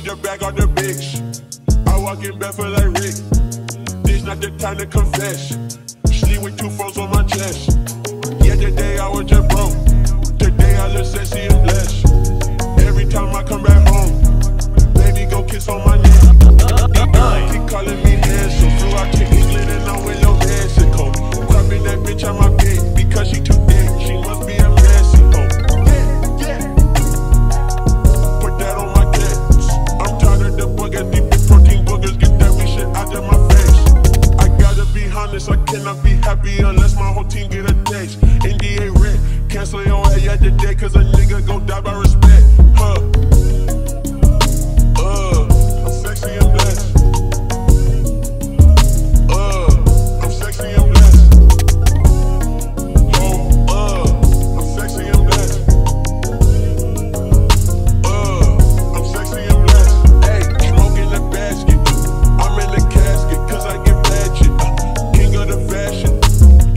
we just back on the bitch. I walk in barefoot like Rick. This not the time to confess. Sleep with two phones on my chest. Yesterday I was just broke. Today I look sexy and blessed. Every time I come back home, baby go kiss on my neck. Keep calling me handsome. Flew out to England and I'm with no Mexico. Crapping that bitch on my dick because she too thick. She must be a I cannot be happy unless my whole team get a taste. NDA rent, cancel your head at the day, cause a nigga gon' die by respect. I'm sexy and blessed. I'm sexy and blessed. I'm sexy and blessed. I'm sexy and blessed. Hey, smoke in the basket. I'm in the casket, cause I get bad shit. The fashion.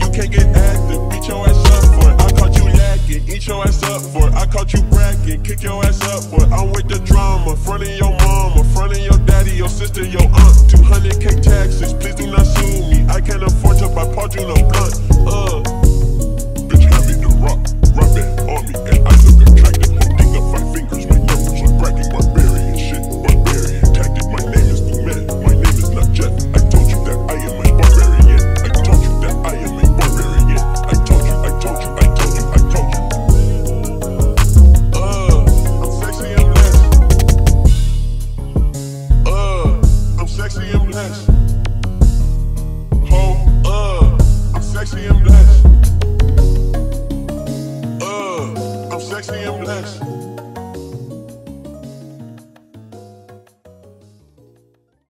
You can't get active, beat your ass up for it. I caught you lacking, eat your ass up for it. I caught you bragging, kick your ass up for it. I'm with the drama, frontin' your mama, frontin' your daddy, your sister, your aunt. 200K taxes, please do not sue me. I can't afford to buy Pardino blunt. Bitch, hand me the rock, rub it on me, and I look attractive. Think up my fingers, my numbers are bragging, barbarian shit, barbarian tactic. My name is the man, my name is not Jeff. I told you that I am a barbarian. I'm sexy and blessed.